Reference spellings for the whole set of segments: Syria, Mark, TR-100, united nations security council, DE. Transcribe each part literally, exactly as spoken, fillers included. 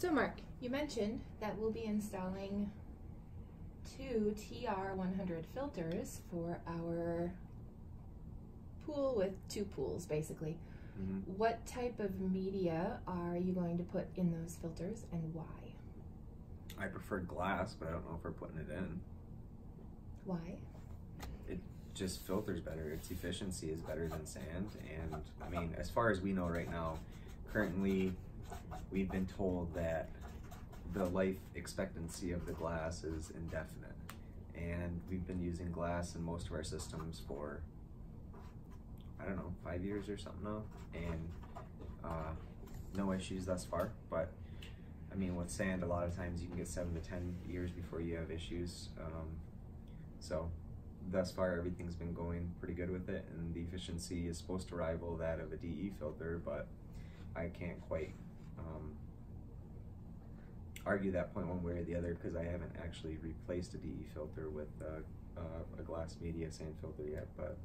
So Mark, you mentioned that we'll be installing two T R one hundred filters for our pool with two pools, basically. Mm-hmm. What type of media are you going to put in those filters and why? I prefer glass, but I don't know if we're putting it in. Why? It just filters better. Its efficiency is better than sand. And I mean, as far as we know right now, currently we've been told that the life expectancy of the glass is indefinite. And we've been using glass in most of our systems for, I don't know, five years or something now. And uh, no issues thus far, but I mean, with sand, a lot of times you can get seven to ten years before you have issues. Um, so thus far, everything's been going pretty good with it, and the efficiency is supposed to rival that of a D E filter, but I can't quite um, argue that point one way or the other, because I haven't actually replaced a D E filter with a, a, a glass media sand filter yet, but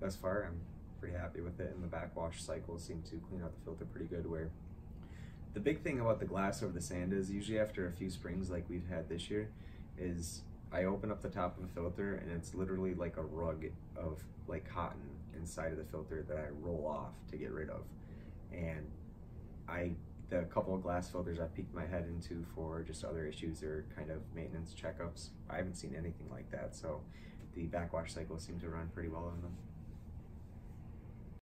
thus far, I'm pretty happy with it, and the backwash cycles seem to clean out the filter pretty good, where the big thing about the glass over the sand is usually after a few springs like we've had this year is I open up the top of a filter and it's literally like a rug of like cotton inside of the filter that I roll off to get rid of. And I, the couple of glass filters I peeked my head into for just other issues or kind of maintenance checkups, I haven't seen anything like that. So the backwash cycles seem to run pretty well on them.